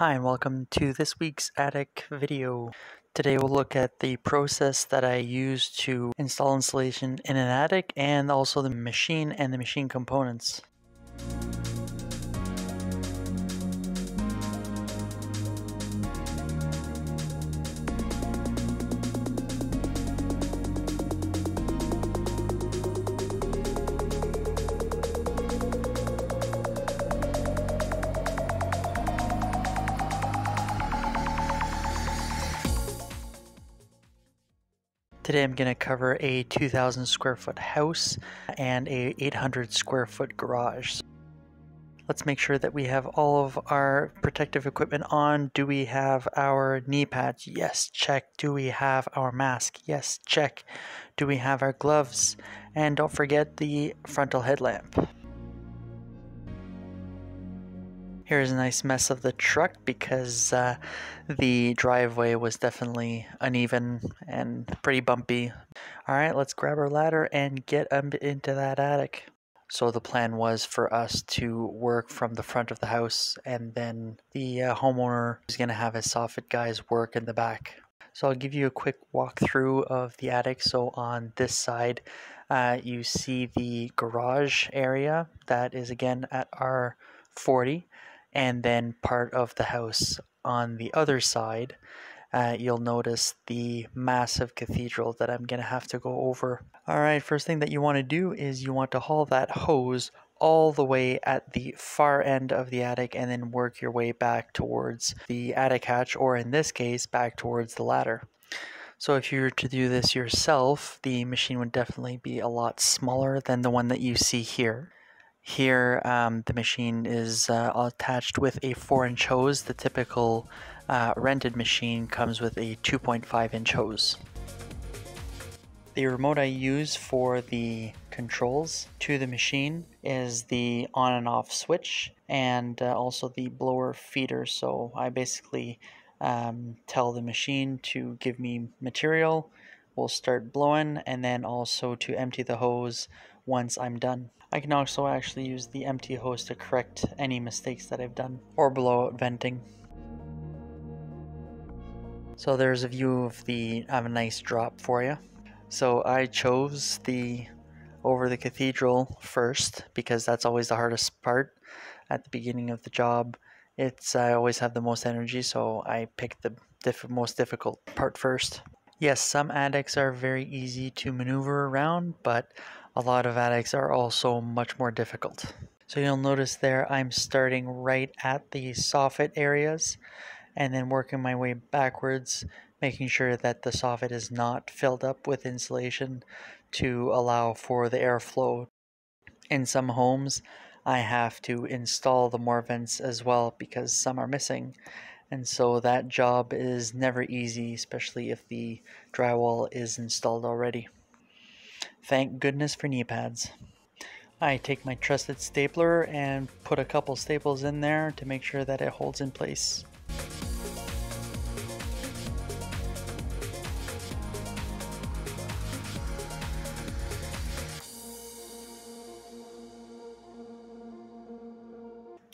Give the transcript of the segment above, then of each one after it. Hi and welcome to this week's attic video. Today we'll look at the process that I use to install insulation in an attic and also the machine and the machine components. Today I'm going to cover a 2,000 square foot house and a 800 square foot garage. Let's make sure that we have all of our protective equipment on. Do we have our knee pads? Yes, check. Do we have our mask? Yes, check. Do we have our gloves? And don't forget the frontal headlamp. Here's a nice mess of the truck because the driveway was definitely uneven and pretty bumpy. Alright, let's grab our ladder and get into that attic. So the plan was for us to work from the front of the house, and then the homeowner is going to have his soffit guys work in the back. So I'll give you a quick walkthrough of the attic. So on this side, you see the garage area that is again at our 40. And then part of the house on the other side, you'll notice the massive cathedral that I'm going to have to go over. Alright, first thing that you want to do is you want to haul that hose all the way at the far end of the attic and then work your way back towards the attic hatch, or in this case, back towards the ladder. So if you were to do this yourself, the machine would definitely be a lot smaller than the one that you see here. Here, the machine is attached with a 4-inch hose. The typical rented machine comes with a 2.5-inch hose. The remote I use for the controls to the machine is the on and off switch, and also the blower feeder. So I basically tell the machine to give me material, we'll start blowing, and then also to empty the hose once I'm done. I can also actually use the empty hose to correct any mistakes that I've done or blowout venting. So there's a view of a nice drop for you. So I chose the over the cathedral first because that's always the hardest part at the beginning of the job. I always have the most energy, so I picked the most difficult part first. Yes, some attics are very easy to maneuver around, but a lot of attics are also much more difficult. So you'll notice there I'm starting right at the soffit areas and then working my way backwards, making sure that the soffit is not filled up with insulation to allow for the airflow. In some homes, I have to install the more vents as well because some are missing. And so that job is never easy, especially if the drywall is installed already. Thank goodness for knee pads. I take my trusted stapler and put a couple staples in there to make sure that it holds in place.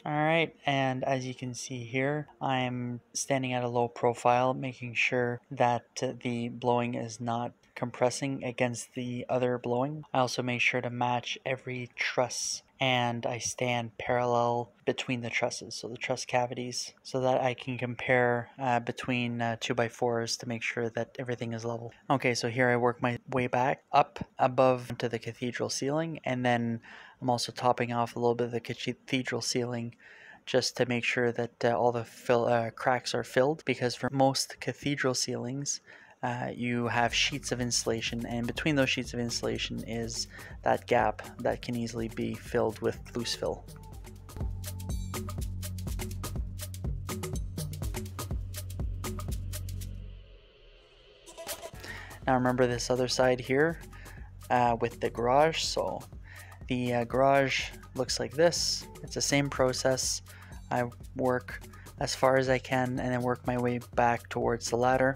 Alright, and as you can see here, I'm standing at a low profile, making sure that the blowing is not compressing against the other blowing. I also make sure to match every truss, and I stand parallel between the trusses, so the truss cavities, so that I can compare between 2x4s to make sure that everything is level. Okay, so here I work my way back up above to the cathedral ceiling, and then I'm also topping off a little bit of the cathedral ceiling just to make sure that all the cracks are filled, because for most cathedral ceilings, you have sheets of insulation, and between those sheets of insulation is that gap that can easily be filled with loose fill. Now remember this other side here with the garage. So the garage looks like this. It's the same process. I work as far as I can and then work my way back towards the ladder.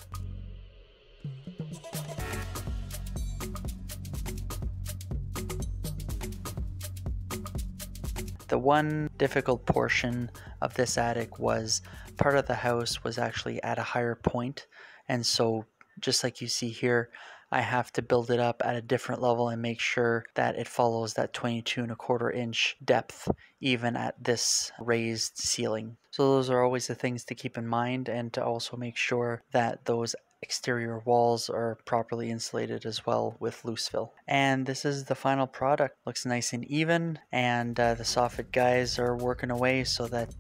The one difficult portion of this attic was part of the house was actually at a higher point, and so just like you see here, I have to build it up at a different level and make sure that it follows that 22¼ inch depth even at this raised ceiling. So those are always the things to keep in mind, and to also make sure that those exterior walls are properly insulated as well with loose fill. And this is the final product. Looks nice and even, and the soffit guys are working away so that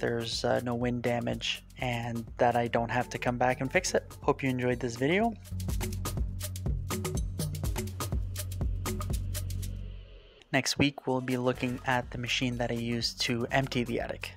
there's no wind damage and that I don't have to come back and fix it. Hope you enjoyed this video. Next week we'll be looking at the machine that I used to empty the attic.